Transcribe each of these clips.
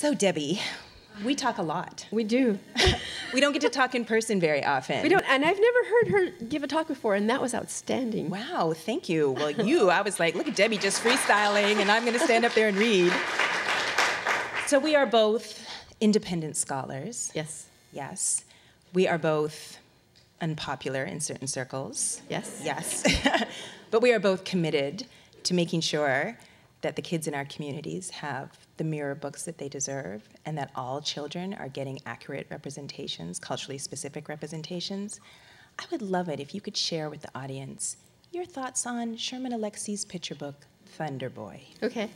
So, Debbie, we talk a lot. We do. We don't get to talk in person very often. We don't, and I've never heard her give a talk before, and that was outstanding. Wow, thank you. Well, I was like, look at Debbie just freestyling, and I'm going to stand up there and read. So we are both independent scholars. Yes. Yes. We are both unpopular in certain circles. Yes. Yes. But we are both committed to making sure that the kids in our communities have the mirror books that they deserve, and that all children are getting accurate representations, culturally specific representations. I would love it if you could share with the audience your thoughts on Sherman Alexie's picture book, Thunder Boy. Okay.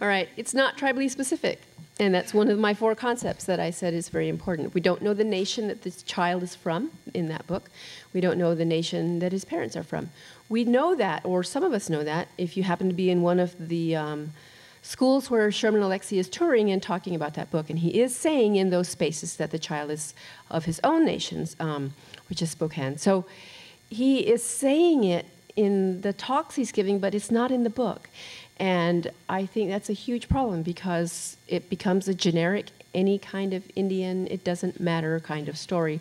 All right, it's not tribally specific, and that's one of my four concepts that I said is very important. We don't know the nation that this child is from in that book. We don't know the nation that his parents are from. We know that, or some of us know that, if you happen to be in one of the schools where Sherman Alexie is touring and talking about that book. And he is saying in those spaces that the child is of his own nations, which is Spokane. So he is saying it in the talks he's giving, but it's not in the book. And I think that's a huge problem because it becomes a generic, any kind of Indian, it doesn't matter kind of story,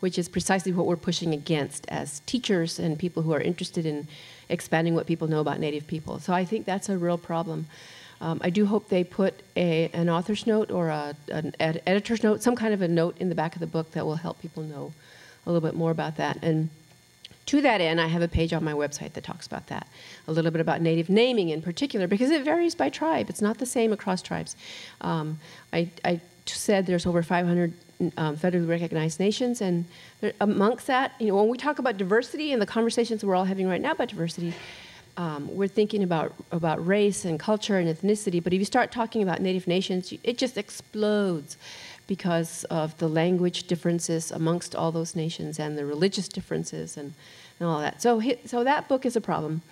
which is precisely what we're pushing against as teachers and people who are interested in expanding what people know about Native people. So I think that's a real problem. I do hope they put an author's note or an editor's note, some kind of a note in the back of the book that will help people know a little bit more about that. And to that end, I have a page on my website that talks about that, a little bit about Native naming in particular, because it varies by tribe. It's not the same across tribes. I said there's over 500 federally recognized nations, and amongst that, when we talk about diversity and the conversations we're all having right now about diversity, we're thinking about race and culture and ethnicity, but if you start talking about Native nations, it just explodes because of the language differences amongst all those nations and the religious differences and all that. So that book is a problem.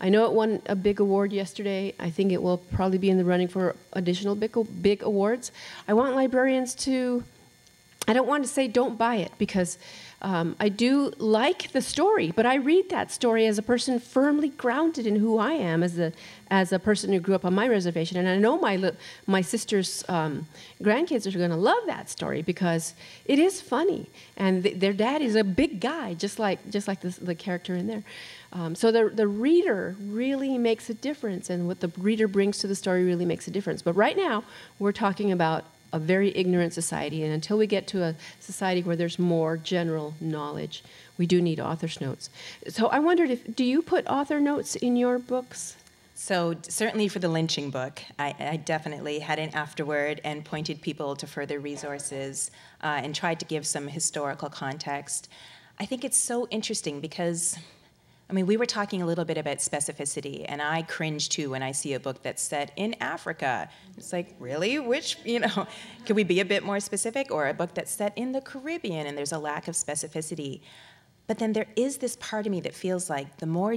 I know it won a big award yesterday. I think it will probably be in the running for additional big awards. I want librarians to... I don't want to say don't buy it because I do like the story, but I read that story as a person firmly grounded in who I am as a person who grew up on my reservation. And I know my sister's grandkids are going to love that story because it is funny. And their dad is a big guy, just like the character in there. So the reader really makes a difference, and what the reader brings to the story really makes a difference. But right now, we're talking about a very ignorant society, and until we get to a society where there's more general knowledge, we do need author's notes. So I wondered do you put author notes in your books? So certainly for the lynching book, I definitely had an afterword and pointed people to further resources and tried to give some historical context. I think it's so interesting because, I mean, we were talking a little bit about specificity, and I cringe too when I see a book that's set in Africa. It's like, really? Which, can we be a bit more specific? Or a book that's set in the Caribbean, and there's a lack of specificity. But then there is this part of me that feels like the more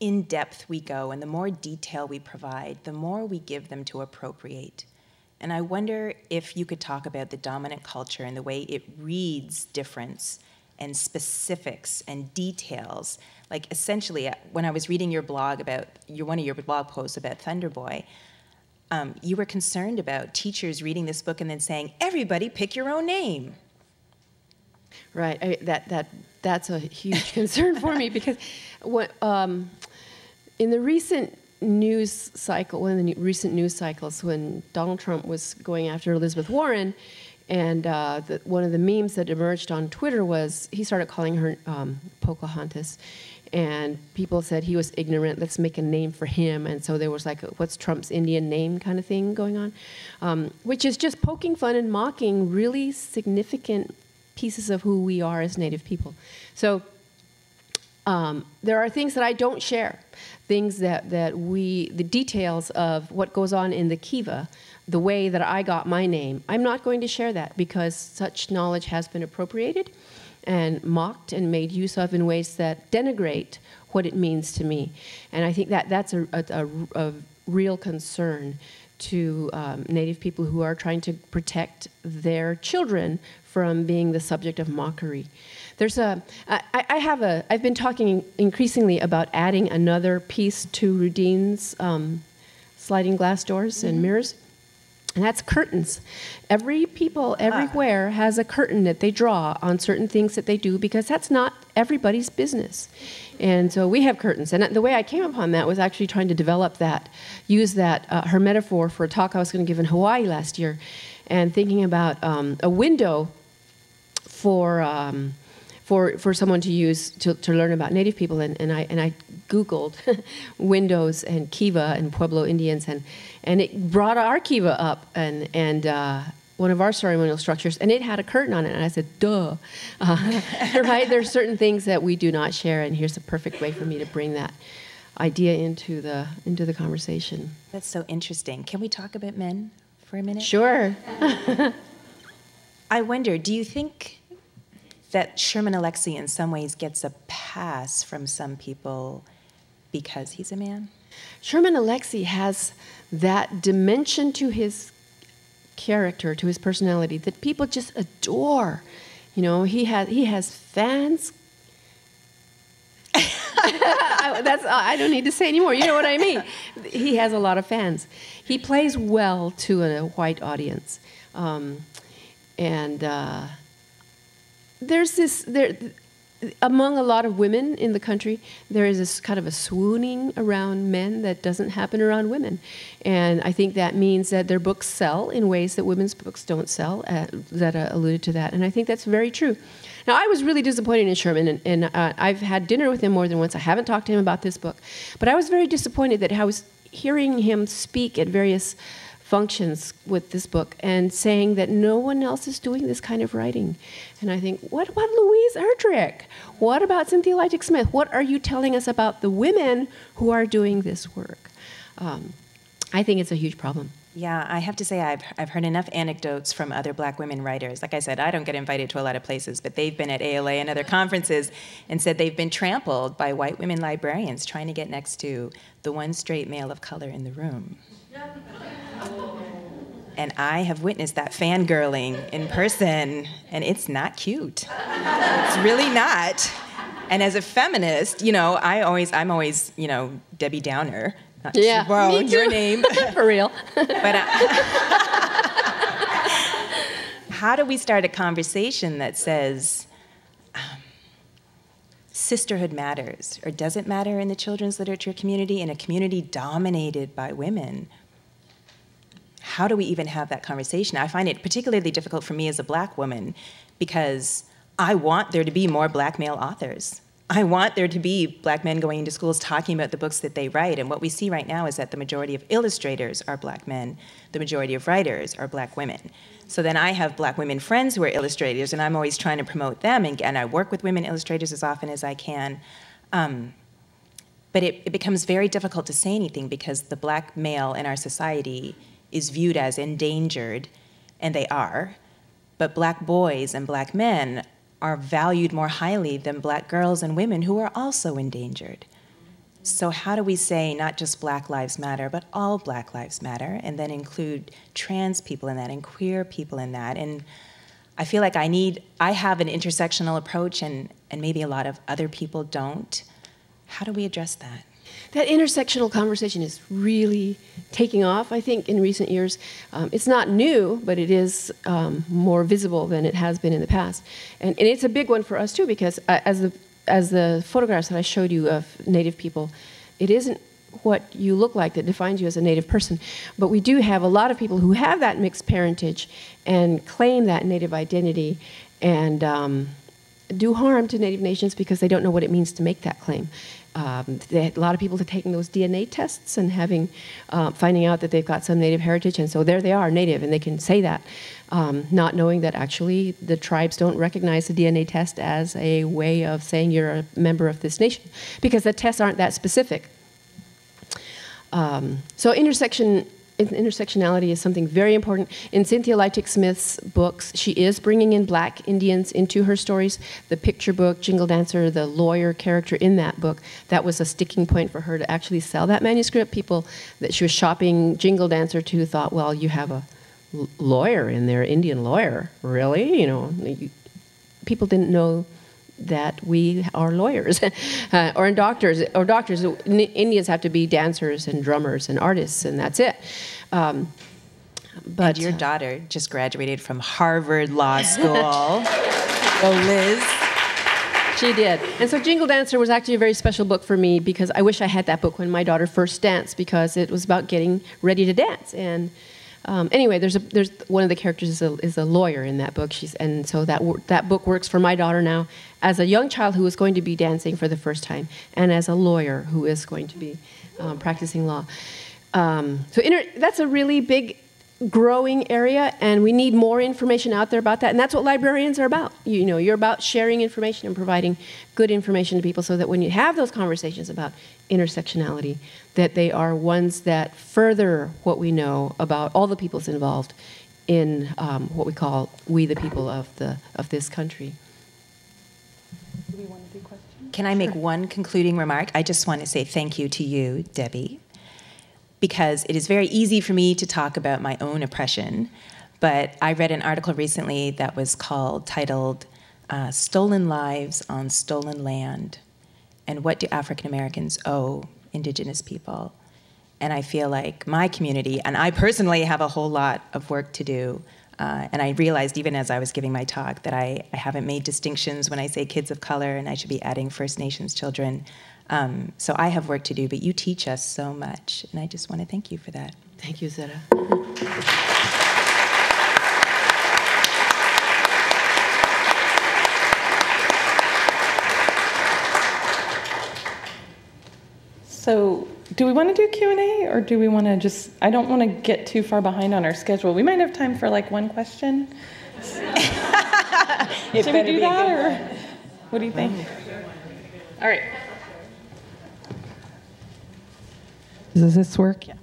in-depth we go and the more detail we provide, the more we give them to appropriate. And I wonder if you could talk about the dominant culture and the way it reads difference and specifics and details. Like essentially, when I was reading your blog about, one of your blog posts about Thunder Boy, you were concerned about teachers reading this book and then saying, everybody pick your own name. Right, that's a huge concern for me because in the recent news cycle, when Donald Trump was going after Elizabeth Warren, and one of the memes that emerged on Twitter was, he started calling her Pocahontas, and people said he was ignorant, let's make a name for him, and so there was like, what's Trump's Indian name kind of thing going on, which is just poking fun and mocking really significant pieces of who we are as Native people. So there are things that I don't share, things the details of what goes on in the kiva, the way that I got my name, I'm not going to share that because such knowledge has been appropriated and mocked and made use of in ways that denigrate what it means to me. And I think that that's a real concern to Native people who are trying to protect their children from being the subject of mockery. I've been talking increasingly about adding another piece to Rudine's sliding glass doors and mirrors. And that's curtains. Every people everywhere has a curtain that they draw on certain things that they do, because that's not everybody's business. And so we have curtains. And the way I came upon that was actually trying to develop that, use that, her metaphor for a talk I was going to give in Hawaii last year, and thinking about a window for someone to use to learn about Native people. And I Googled windows and Kiva and Pueblo Indians, and it brought our Kiva up and one of our ceremonial structures, and it had a curtain on it, and I said, duh. Right? There's certain things that we do not share, and here's the perfect way for me to bring that idea into the conversation. That's so interesting. Can we talk about men for a minute? Sure. I wonder, do you think that Sherman Alexie in some ways gets a pass from some people because he's a man? Sherman Alexie has that dimension to his character, to his personality, that people just adore. You know, he has fans. I don't need to say anymore. You know what I mean? He has a lot of fans. He plays well to a white audience, There's this, among a lot of women in the country, there is this kind of a swooning around men that doesn't happen around women. And I think that means that their books sell in ways that women's books don't sell. Zetta alluded to that, and I think that's very true. Now, I was really disappointed in Sherman, and I've had dinner with him more than once. I haven't talked to him about this book, but I was very disappointed that I was hearing him speak at various functions with this book and saying that no one else is doing this kind of writing. And I think, what about Louise Erdrich? What about Cynthia Leitich Smith? What are you telling us about the women who are doing this work? I think it's a huge problem. Yeah, I have to say I've heard enough anecdotes from other black women writers. Like I said, I don't get invited to a lot of places, but they've been at ALA and other conferences and said they've been trampled by white women librarians trying to get next to the one straight male of color in the room. And I have witnessed that fangirling in person, and it's not cute. It's really not. And as a feminist, you know, I'm always, you know, Debbie Downer. Not yeah, well, me too. Your name. For real. But how do we start a conversation that says sisterhood matters, or does it matter in the children's literature community, in a community dominated by women? How do we even have that conversation? I find it particularly difficult for me as a black woman, because I want there to be more black male authors. I want there to be black men going into schools talking about the books that they write. And what we see right now is that the majority of illustrators are black men. The majority of writers are black women. So then I have black women friends who are illustrators, and I'm always trying to promote them. And I work with women illustrators as often as I can. But it becomes very difficult to say anything, because the black male in our society is viewed as endangered, and they are, but black boys and black men are valued more highly than black girls and women who are also endangered. So how do we say not just Black Lives Matter, but all Black Lives Matter, and then include trans people in that, and queer people in that? And I feel like I have an intersectional approach, and maybe a lot of other people don't. How do we address that? That intersectional conversation is really taking off, I think, in recent years. It's not new, but it is more visible than it has been in the past. And it's a big one for us, too, because as the photographs that I showed you of Native people, it isn't what you look like that defines you as a Native person. But we do have a lot of people who have that mixed parentage and claim that Native identity, and do harm to Native nations because they don't know what it means to make that claim. A lot of people are taking those DNA tests and finding out that they've got some Native heritage, and so there they are, Native, and they can say that, not knowing that actually the tribes don't recognize the DNA test as a way of saying you're a member of this nation, because the tests aren't that specific. So intersectionality is something very important. In Cynthia Leitich Smith's books, she is bringing in black Indians into her stories. The picture book, Jingle Dancer, the lawyer character in that book, that was a sticking point for her to actually sell that manuscript. People that she was shopping Jingle Dancer to thought, well, you have a lawyer in there, Indian lawyer, really? You know, people didn't know that we are lawyers or doctors. Indians have to be dancers and drummers and artists, and that's it. But and your daughter just graduated from Harvard Law School. Oh, Liz. She did. And so Jingle Dancer was actually a very special book for me because I wish I had that book when my daughter first danced because it was about getting ready to dance. And anyway, there's one of the characters is a lawyer in that book. And so that book works for my daughter now as a young child who is going to be dancing for the first time and as a lawyer who is going to be practicing law. That's a really big growing area, and we need more information out there about that, and that's what librarians are about. You know, you're about sharing information and providing good information to people so that when you have those conversations about intersectionality, that they are ones that further what we know about all the peoples involved in what we call we the people of this country. Do we want to do questions? Can I make one concluding remark? I just want to say thank you to you, Debbie, because it is very easy for me to talk about my own oppression, but I read an article recently that was titled Stolen Lives on Stolen Land, and what do African Americans owe Indigenous people? And I feel like my community, and I personally have a whole lot of work to do, and I realized even as I was giving my talk that I haven't made distinctions when I say kids of color, and I should be adding First Nations children. So I have work to do, but you teach us so much, and I just want to thank you for that. Thank you, Zetta. So do we want to do Q&A, or do we want to just, I don't want to get too far behind on our schedule. We might have time for like one question. Should we do that, or what do you think? All right. Does this work? Yeah.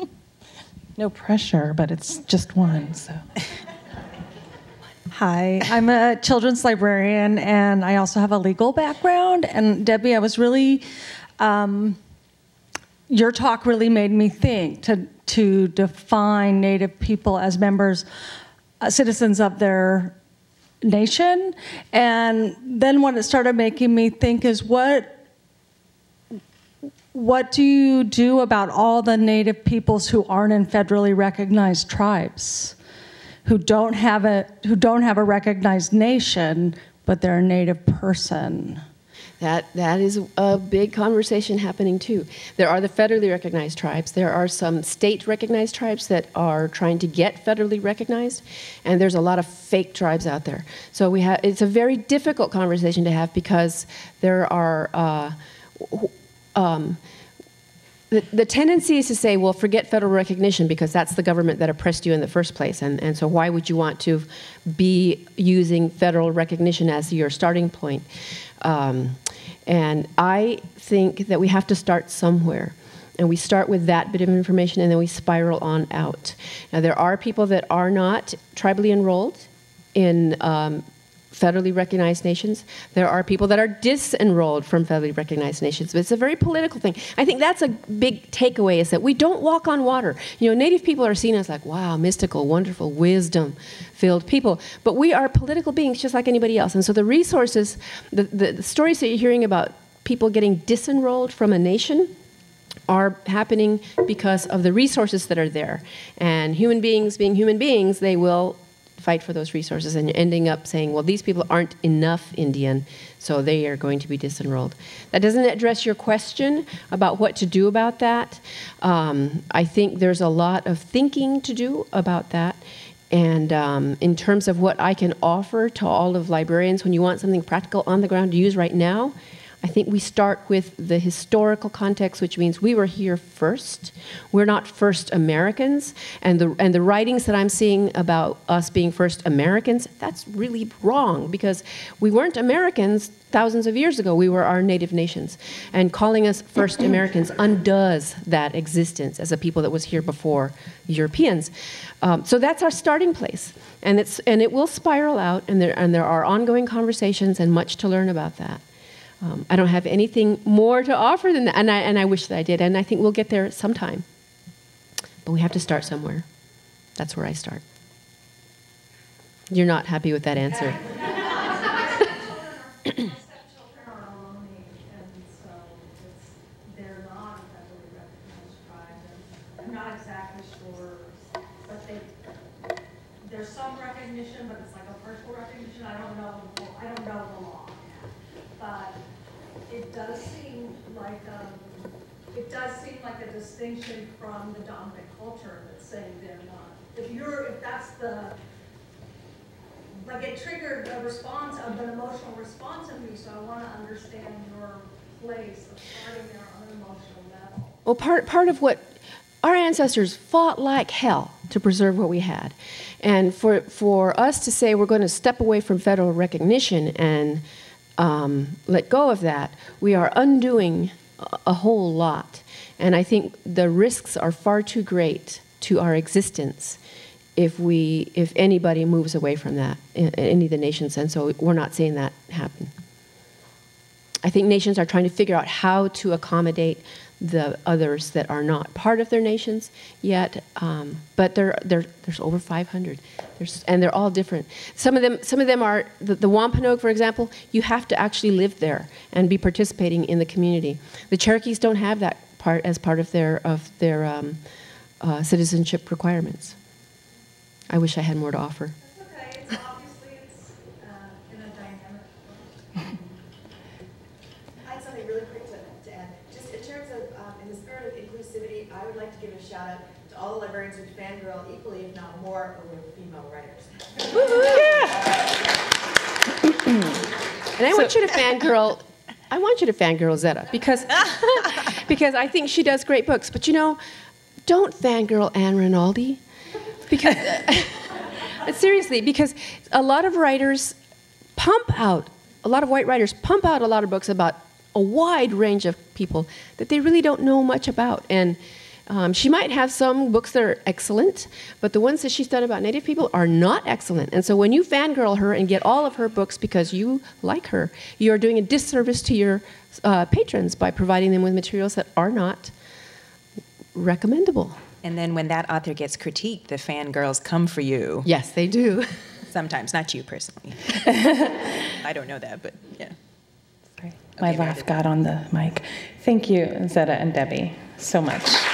Okay. No pressure, but it's just one, so. Hi, I'm a children's librarian, and I also have a legal background. And Debbie, I was really, your talk really made me think to define Native people as members, citizens of their nation. And then what it started making me think is what do you do about all the Native peoples who aren't in federally recognized tribes, who don't have a recognized nation, but they're a Native person? That is a big conversation happening too. There are the federally recognized tribes. There are some state recognized tribes that are trying to get federally recognized, and there's a lot of fake tribes out there. So it's a very difficult conversation to have because there are. The tendency is to say, well, forget federal recognition because that's the government that oppressed you in the first place, and so why would you want to be using federal recognition as your starting point? And I think that we have to start somewhere, and we start with that bit of information, and then we spiral on out. Now, there are people that are not tribally enrolled in federally recognized nations. There are people that are disenrolled from federally recognized nations, but it's a very political thing. I think that's a big takeaway, is that we don't walk on water. You know, Native people are seen as like, wow, mystical, wonderful, wisdom-filled people, but we are political beings just like anybody else. And so the resources, the stories that you're hearing about people getting disenrolled from a nation are happening because of the resources that are there. And human beings being human beings, they will fight for those resources, and you're ending up saying, well, these people aren't enough Indian, so they are going to be disenrolled. That doesn't address your question about what to do about that. I think there's a lot of thinking to do about that, and in terms of what I can offer to all of librarians, when you want something practical on the ground to use right now, I think we start with the historical context, which means we were here first. We're not first Americans. And the writings that I'm seeing about us being first Americans, that's really wrong, because we weren't Americans thousands of years ago. We were our native nations. And calling us first Americans undoes that existence as a people that was here before Europeans. So that's our starting place. And it will spiral out, and there are ongoing conversations and much to learn about that. I don't have anything more to offer than that, and I wish that I did, and I think we'll get there sometime. But we have to start somewhere. That's where I start. You're not happy with that answer. They're not a federally recognized tribe, and I'm not exactly sure there's some recognition, but it's like a partial recognition. I don't know the law, but it does seem like a distinction from the dominant culture that's saying they're not. If that's the, like, it triggered a response of an emotional response in me, so I want to understand your place of starting there on an emotional level. Well, part of what our ancestors fought like hell to preserve what we had, and for us to say we're going to step away from federal recognition and let go of that, we are undoing a whole lot, and I think the risks are far too great to our existence if anybody moves away from that, any of the nations, and so we're not seeing that happen. I think nations are trying to figure out how to accommodate the others that are not part of their nations yet, but there's over 500, and they're all different. Some of them are, the Wampanoag, for example, you have to actually live there and be participating in the community. The Cherokees don't have that part as part of their citizenship requirements. I wish I had more to offer. That's okay. It's obviously in a dynamic way. I had something really quick to add. Just in terms of, in the spirit of inclusivity, I would like to give a shout out to all the librarians who fangirl equally, if not more, over female writers. And I want you to fangirl. I want you to fangirl Zetta because I think she does great books. But you know, don't fangirl Anne Rinaldi. Because, seriously, because a lot of writers pump out, a lot of white writers pump out a lot of books about a wide range of people that they really don't know much about. And she might have some books that are excellent, but the ones that she's done about Native people are not excellent. And so when you fangirl her and get all of her books because you like her, you're doing a disservice to your patrons by providing them with materials that are not recommendable. And then when that author gets critiqued, the fangirls come for you. Yes, they do. Sometimes, not you personally. I don't know that, but yeah. Sorry. My laugh got on the mic. Thank you, Zetta and Debbie, so much.